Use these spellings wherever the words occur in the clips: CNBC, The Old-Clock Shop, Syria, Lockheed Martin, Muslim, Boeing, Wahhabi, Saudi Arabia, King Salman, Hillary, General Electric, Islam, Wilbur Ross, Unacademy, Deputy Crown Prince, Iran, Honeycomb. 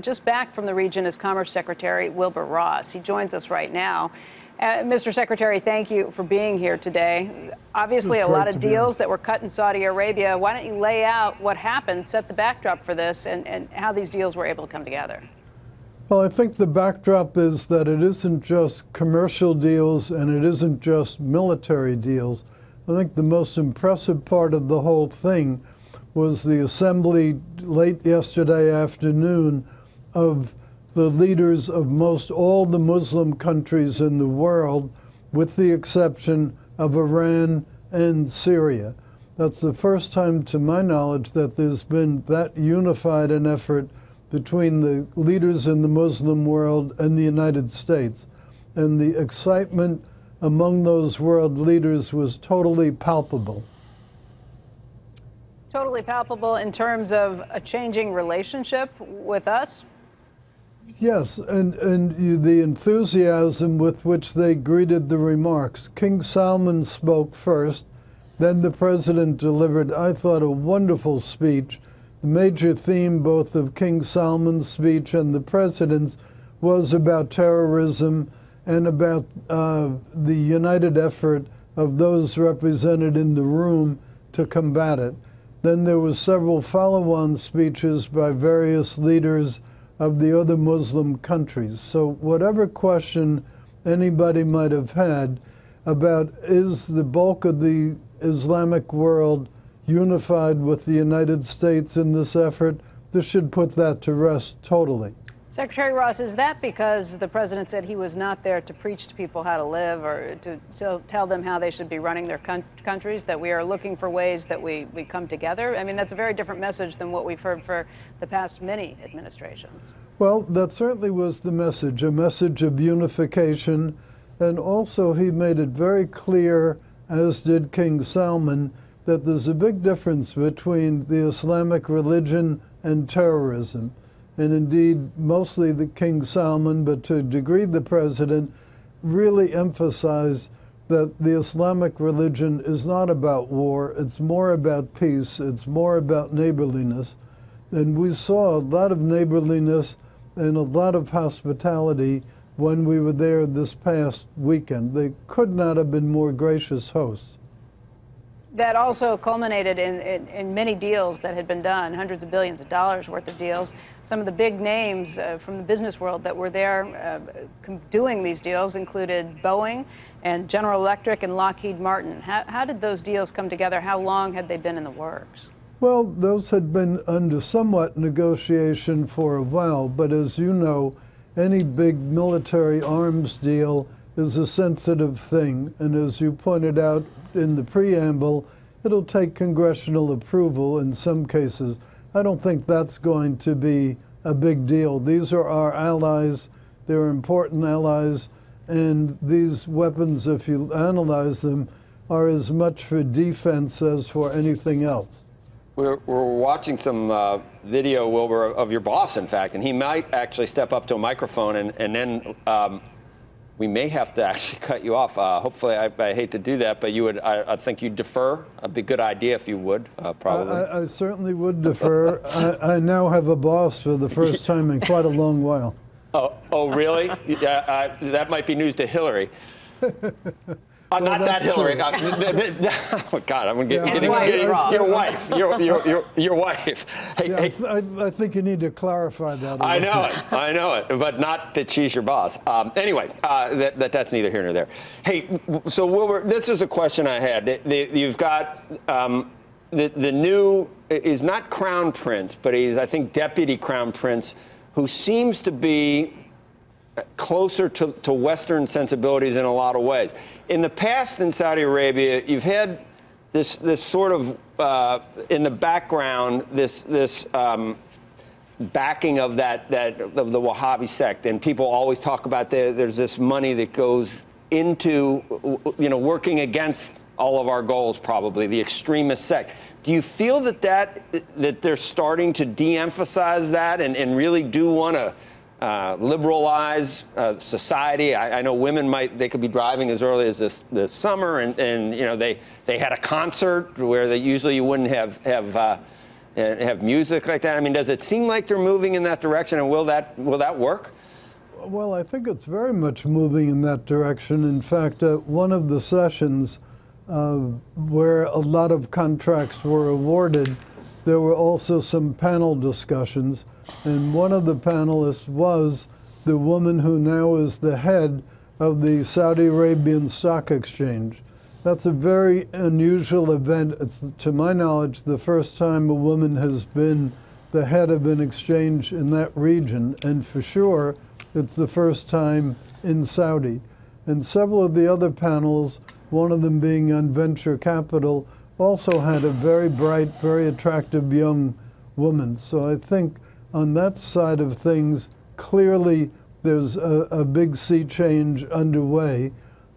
Just back from the region is Commerce Secretary Wilbur Ross. He joins us right now. Mr. Secretary, thank you for being here today. Obviously, a lot of deals that were cut in Saudi Arabia. Why don't you lay out what happened, set the backdrop for this, and how these deals were able to come together? Well, I think the backdrop is that it isn't just commercial deals and it isn't just military deals. I think the most impressive part of the whole thing was the assembly late yesterday afternoon of the leaders of most all the Muslim countries in the world, with the exception of Iran and Syria. That's the first time, to my knowledge, that there's been that unified an effort between the leaders in the Muslim world and the United States. And the excitement among those world leaders was totally palpable. Totally palpable in terms of a changing relationship with us? Yes, and the enthusiasm with which they greeted the remarks. King Salman spoke first, then the president delivered, I thought, a wonderful speech. The major theme, both of King Salman's speech and the president's, was about terrorism and about the united effort of those represented in the room to combat it. Then there were several follow-on speeches by various leaders of the other Muslim countries. So whatever question anybody might have had about is the bulk of the Islamic world unified with the United States in this effort, this should put that to rest totally. Secretary Ross, is that because the president said he was not there to preach to people how to live or to tell them how they should be running their countries, that we are looking for ways that we come together? I mean, that's a very different message than what we've heard for the past many administrations. Well, that certainly was the message, a message of unification. And also he made it very clear, as did King Salman, that there's a big difference between the Islamic religion and terrorism. And indeed, mostly the King Salman, but to a degree the president, really emphasized that the Islamic religion is not about war. It's more about peace. It's more about neighborliness. And we saw a lot of neighborliness and a lot of hospitality when we were there this past weekend. They could not have been more gracious hosts. That also culminated in many deals that had been done, hundreds of billions of dollars worth of deals. Some of the big names from the business world that were there doing these deals included Boeing and General Electric and Lockheed Martin. How did those deals come together? How long had they been in the works? Well, those had been under somewhat negotiation for a while, but as you know, any big military arms deal is a sensitive thing, and as you pointed out in the preamble, it'll take congressional approval in some cases. I don't think that's going to be a big deal. These are our allies. They're important allies, and these weapons, if you analyze them, are as much for defense as for anything else. We're watching some video, Wilbur, of your boss, in fact, and he might actually step up to a microphone and then we may have to actually cut you off. Hopefully, I hate to do that, but you would. I think you'd defer. It'd be a good idea if you would, probably. I certainly would defer. I now have a boss for the first time in quite a long while. Oh, really? That might be news to Hillary. Well, not that Hillary. Oh, God, I'm going to get your wife. Your wife. Hey, yeah, hey. I think you need to clarify that. I know it. But not that she's your boss. Anyway, that's neither here nor there. Hey, so Wilbur, this is a question I had. You've got the new, is not Crown Prince, but he's, I think, Deputy Crown Prince, who seems to be closer to Western sensibilities in a lot of ways. In the past in Saudi Arabia, you've had this sort of, in the background, this backing of that of the Wahhabi sect, and people always talk about there's this money that goes into, working against all of our goals, probably, the extremist sect. Do you feel that they're starting to de-emphasize that and really do want to liberalize society? I know women they could be driving as early as this summer, and they had a concert where usually you wouldn't have and have music like that? I mean, does it seem like they're moving in that direction, and will that work? Well, I think it's very much moving in that direction. In fact, one of the sessions where a lot of contracts were awarded, there were also some panel discussions, and one of the panelists was the woman who now is the head of the Saudi Arabian Stock Exchange. That's a very unusual event. It's, to my knowledge, the first time a woman has been the head of an exchange in that region, and for sure, it's the first time in Saudi. And several of the other panels, one of them being on venture capital, also had a very bright, very attractive young woman. So I think on that side of things, clearly there's a big sea change underway.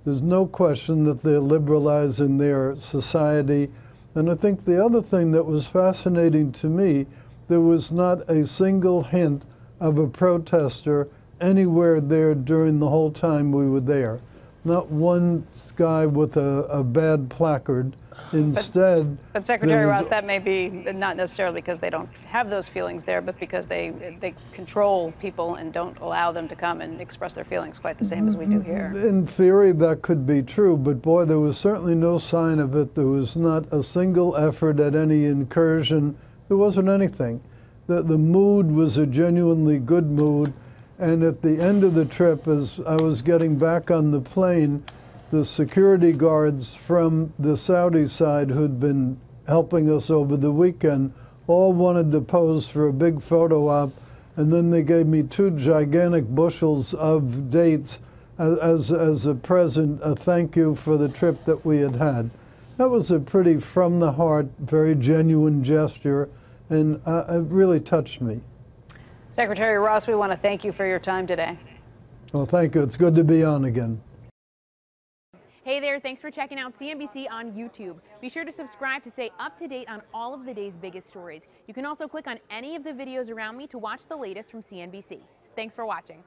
There's no question that they're liberalizing their society. And I think the other thing that was fascinating to me, there was not a single hint of a protester anywhere there during the whole time we were there. Not one guy with a bad placard. Instead, but Secretary Ross, that may be not necessarily because they don't have those feelings there, but because they control people and don't allow them to come and express their feelings quite the same as we do here. In theory, that could be true, but boy, there was certainly no sign of it. There was not a single effort at any incursion. There wasn't anything. The mood was a genuinely good mood. And at the end of the trip, as I was getting back on the plane, the security guards from the Saudi side who'd been helping us over the weekend all wanted to pose for a big photo op, and then they gave me two gigantic bushels of dates as a present, a thank you for the trip that we had had. That was a pretty from the heart, very genuine gesture, and it really touched me. Secretary Ross, we want to thank you for your time today. Well, thank you. It's good to be on again. Hey there, thanks for checking out CNBC on YouTube. Be sure to subscribe to stay up to date on all of the day's biggest stories. You can also click on any of the videos around me to watch the latest from CNBC. Thanks for watching.